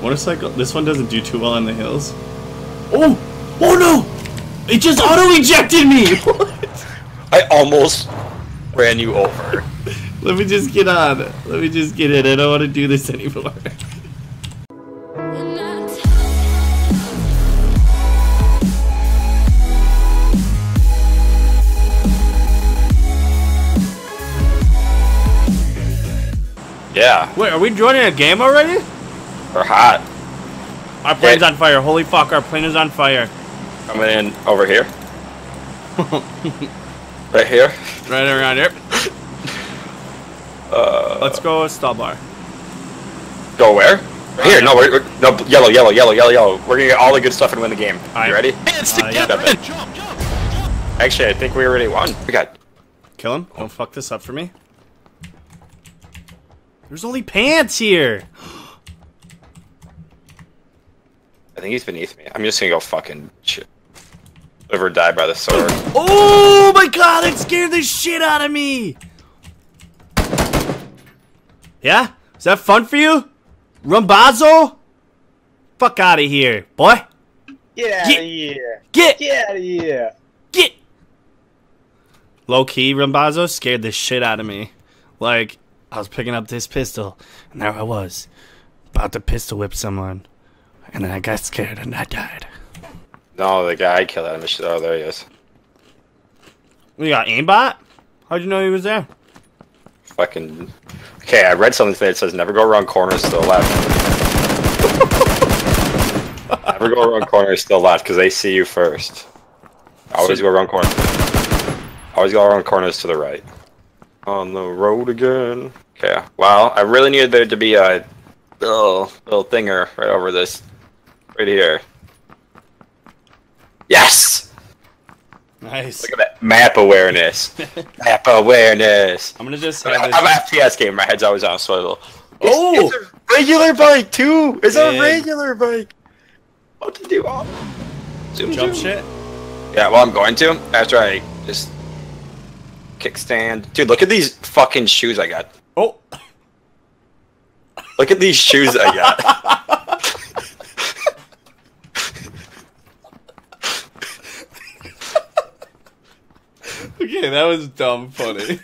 Motorcycle. This one doesn't do too well in the hills. Oh! Oh no! It just auto-ejected me! What? I almost ran you over. Let me just get on. Let me just get in. I don't want to do this anymore. Yeah. Wait, are we joining a game already? We're hot. Our plane's on fire. Holy fuck, our plane is on fire. Coming in over here. Right here? Right around here. Let's go Stalbar. Go where? Right here. No, no, yellow, yellow, yellow, yellow, yellow. We're gonna get all the good stuff and win the game. Right. You ready? Hands together. Yeah. Jump. Actually, I think we already won. We got. Kill him. Don't fuck this up for me. There's only pants here! I think he's beneath me. I'm just gonna go fucking shit. Live or die by the sword. Oh my god, that scared the shit out of me! Yeah? Is that fun for you? Rumbazo? Fuck out of here, boy! Get out of here! Low key, Rumbazo scared the shit out of me. Like, I was picking up this pistol, and there I was, about to pistol whip someone, and then I got scared and I died. No, the guy killed him. Oh, there he is. We got aimbot? How'd you know he was there? Fucking... Okay, I read something today that says, never go around corners to the left. Never go around corners to the left, because they see you first. Always go around corners. Always go around corners to the right. On the road again. Okay. Wow. I really needed there to be a little thinger right over this. Right here. Yes! Nice. Look at that. Map awareness. Map awareness. I'm gonna just have I'm an FPS game. My head's always on, so it'll... Oh! It's a regular bike, too! It's a regular bike! What to do? Jump shit? Yeah, well, I'm going to. After I just... Kickstand. Dude, look at these fucking shoes I got. Oh. Look at these shoes I got. Okay, that was dumb funny.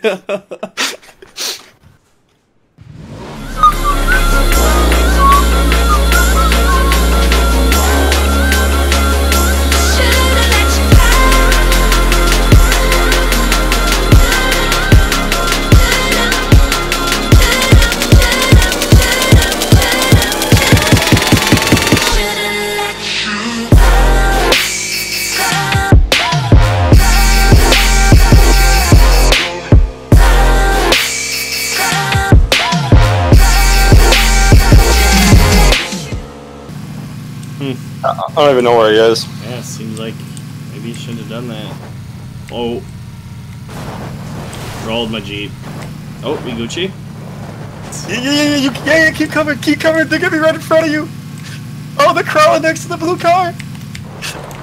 I don't even know where he is. Yeah, seems like maybe he shouldn't have done that. Oh. Rolled my Jeep. Oh, we Gucci? Yeah, keep coming, they're gonna be right in front of you! Oh, they're crawling next to the blue car!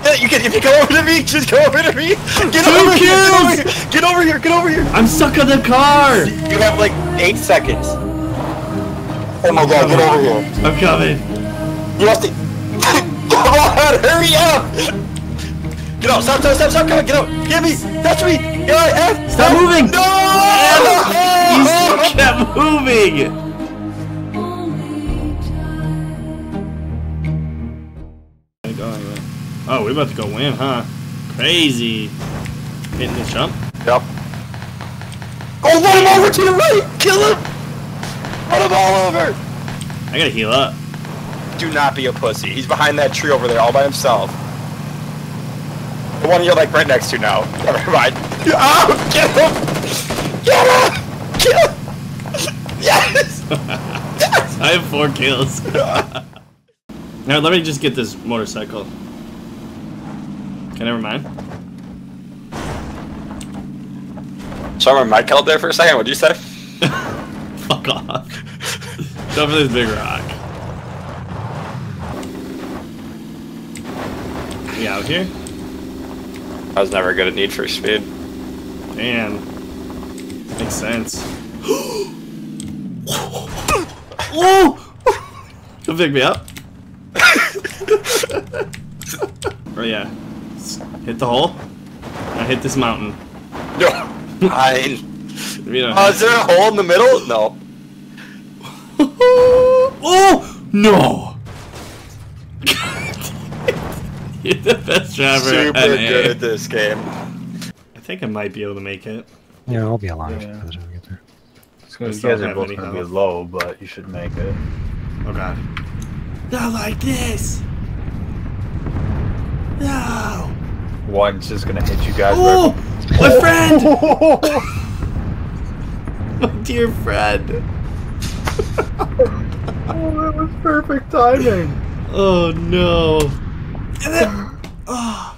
Yeah, you can, if you go over to me, just go over to me! Get over here! Get over here! Get over here! I'm stuck on the car! You have like 8 seconds. Oh my god, get over here. I'm coming. You have to... Hurry up! Get out! Stop! Come on! Get out! Get me! Touch me! Get out! F! Stop moving! No! F. You kept moving! Oh, we're about to go win, huh? Crazy! Hitting the jump? Yep. Oh, run him over to the right! Kill him! Run him all over! I gotta heal up. Do not be a pussy. He's behind that tree over there all by himself. The one you're like right next to now. Never mind. Oh, get him! Get him! Get him! Yes! Yes! I have 4 kills. Now let me just get this motorcycle. Okay, never mind. Should I remember my kill there for a second? What'd you say? Fuck off. Stop for this big rock. Out here? I was never good at Need for Speed. Damn. Makes sense. Whoa! He'll pick me up. Oh yeah. Hit the hole. I hit this mountain. No. Is there a hole in the middle? No. Oh no! You're the best driver. Super good at this game. I think I might be able to make it. Yeah, I'll be alive. Yeah. You guys are both gonna be low, but you should make it. Oh god. Not like this! No! One's just gonna hit you guys. Oh! Right. My friend! My dear friend! Oh, that was perfect timing! Oh no! And then, oh,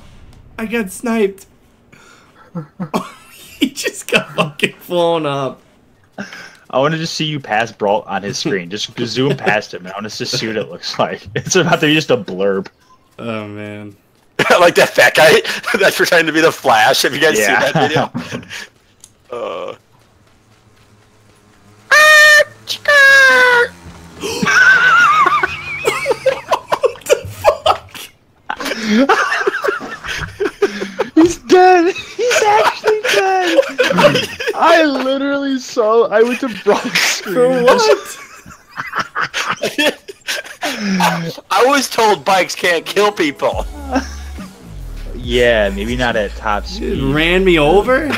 I got sniped! Oh, he just got fucking blown up! I want to just see you pass Brault on his screen. Just zoom past him. I want us to see what it looks like. It's about to be just a blurb. Oh, man. Like that fat guy that's pretending to be the Flash. Have you guys seen that video? What the fuck? He's dead. He's actually dead. I literally saw. I went to Brock's screen. For what? I was told bikes can't kill people. Yeah, maybe not at top speed. Dude, ran me over?